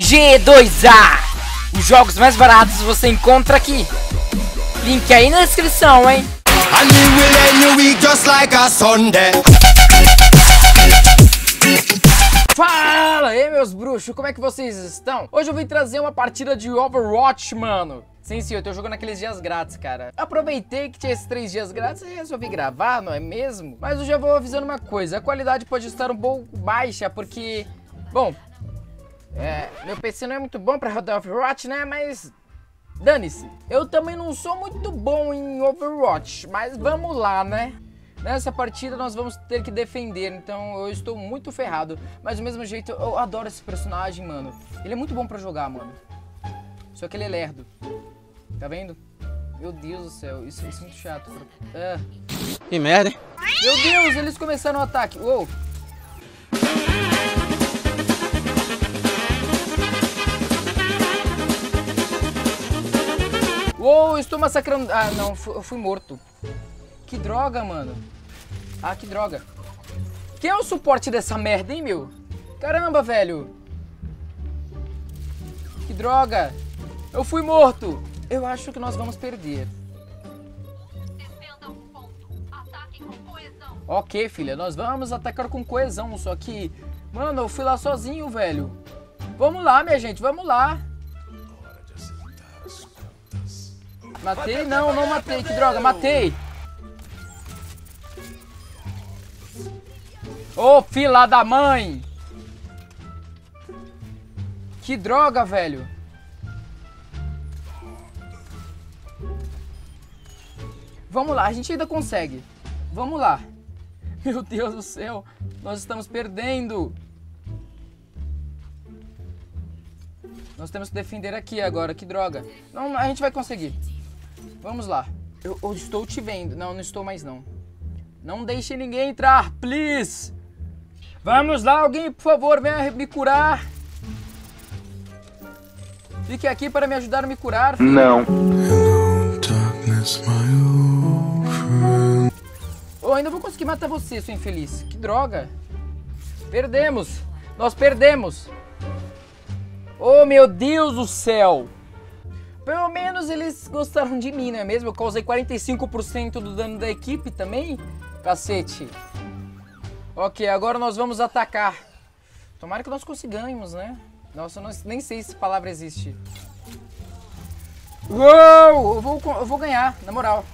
G2A, os jogos mais baratos você encontra aqui. Link aí na descrição, hein? Fala aí, meus bruxos, como é que vocês estão? Hoje eu vim trazer uma partida de Overwatch, mano. Sim, eu tô jogando aqueles dias grátis, cara. Aproveitei que tinha esses 3 dias grátis e resolvi gravar, não é mesmo? Mas eu já vou avisando uma coisa, a qualidade pode estar um pouco baixa, porque... bom... meu PC não é muito bom pra rodar Overwatch, né? Mas dane-se. Eu também não sou muito bom em Overwatch, mas vamos lá, né? Nessa partida nós vamos ter que defender, então eu estou muito ferrado. Mas do mesmo jeito, eu adoro esse personagem, mano. Ele é muito bom pra jogar, mano. Só que ele é lerdo. Tá vendo? Meu Deus do céu, isso é muito chato. Que merda, hein? Meu Deus, eles começaram o ataque. Uou! Uou, estou massacrando... ah, não, eu fui morto. Que droga, mano. Ah, que droga. Quem é o suporte dessa merda, hein, meu? Caramba, velho. Que droga. Eu fui morto. Eu acho que nós vamos perder. Defenda um ponto. Ataquem com coesão. Ok, filha, nós vamos atacar com coesão, só que... mano, eu fui lá sozinho, velho. Vamos lá, minha gente, vamos lá. Matei? Não, não matei. Que droga, matei. Ô, filha da mãe. Que droga, velho. Vamos lá, a gente ainda consegue. Vamos lá. Meu Deus do céu, nós estamos perdendo. Nós temos que defender aqui agora, que droga. Não, a gente vai conseguir. Vamos lá. Eu estou te vendo. Não, não estou mais, não. Não deixe ninguém entrar, please. Vamos lá, alguém, por favor, venha me curar. Fique aqui para me ajudar a me curar. Filho. Não. Eu ainda vou conseguir matar você, seu infeliz. Que droga. Perdemos. Nós perdemos. Oh, meu Deus do céu. Pelo menos eles gostaram de mim, não é mesmo? Eu causei 45% do dano da equipe também. Cacete. Ok, agora nós vamos atacar. Tomara que nós consigamos, né? Nossa, eu nem sei se palavra existe. Uou! Eu vou ganhar, na moral.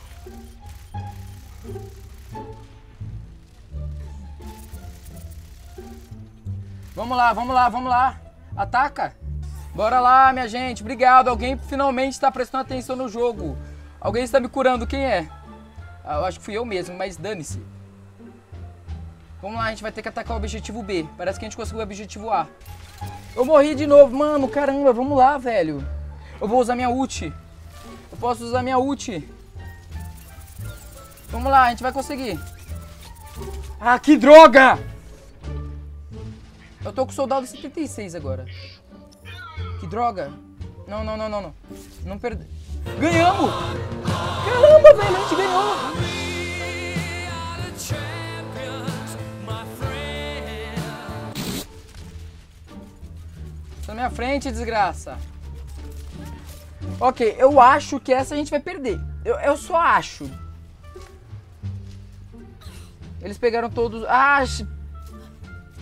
Vamos lá, vamos lá, vamos lá. Ataca. Bora lá, minha gente. Obrigado. Alguém finalmente está prestando atenção no jogo. Alguém está me curando. Quem é? Ah, eu acho que fui eu mesmo, mas dane-se. Vamos lá, a gente vai ter que atacar o objetivo B. Parece que a gente conseguiu o objetivo A. Eu morri de novo. Mano, caramba. Vamos lá, velho. Eu vou usar minha ult. Eu posso usar minha ult. Vamos lá, a gente vai conseguir. Ah, que droga! Eu tô com o Soldado 76 agora. Que droga. Não, não, não, não, não. Não perde... ganhamos! Caramba, velho, a gente ganhou! Tá na minha frente, desgraça. Ok, eu acho que essa a gente vai perder. Eu só acho. Eles pegaram todos... ah,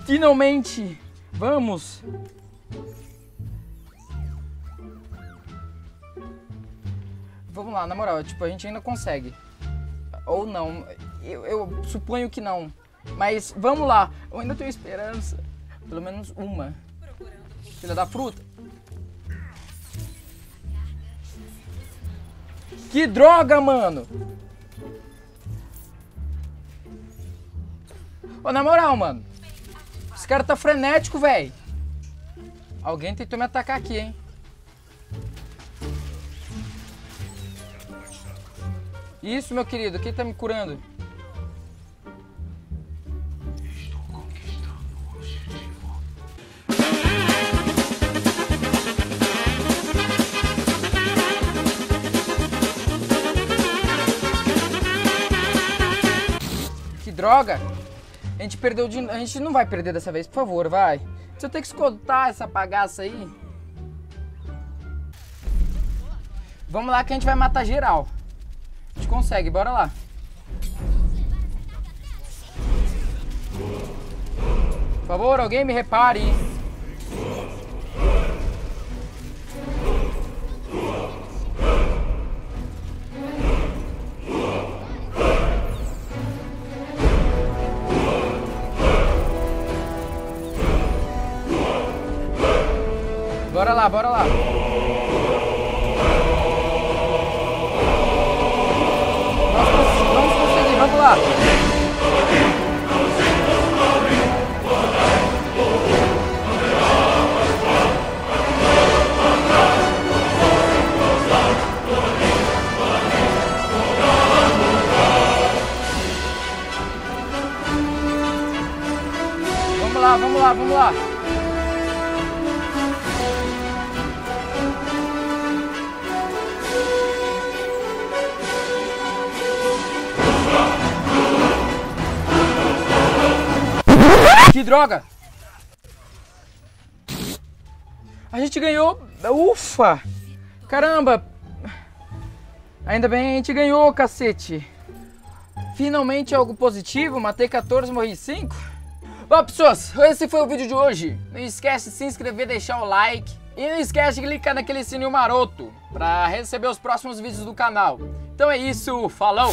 finalmente! Vamos! Vamos lá, na moral, tipo, a gente ainda consegue. Ou não, eu suponho que não. Mas vamos lá, eu ainda tenho esperança. Pelo menos uma. Filha da fruta. Que droga, mano! Ô, na moral, mano. Esse cara tá frenético, velho. Alguém tentou me atacar aqui, hein? Isso, meu querido. Quem tá me curando? Estou conquistando o objetivo. Que droga! A gente perdeu de... a gente não vai perder dessa vez, por favor, vai. Se eu ter que escoltar essa bagaça aí... Vamos lá que a gente vai matar geral. A gente consegue, bora lá. Por favor, alguém me repare. Bora lá, bora lá. Vamos conseguir, vamos lá. Vamos lá, vamos lá, vamos lá. Que droga! A gente ganhou! Ufa! Caramba! Ainda bem, a gente ganhou, cacete! Finalmente algo positivo, matei 14, morri 5. Bom, pessoas, esse foi o vídeo de hoje. Não esquece de se inscrever, deixar o like. E não esquece de clicar naquele sininho maroto para receber os próximos vídeos do canal. Então é isso, falou!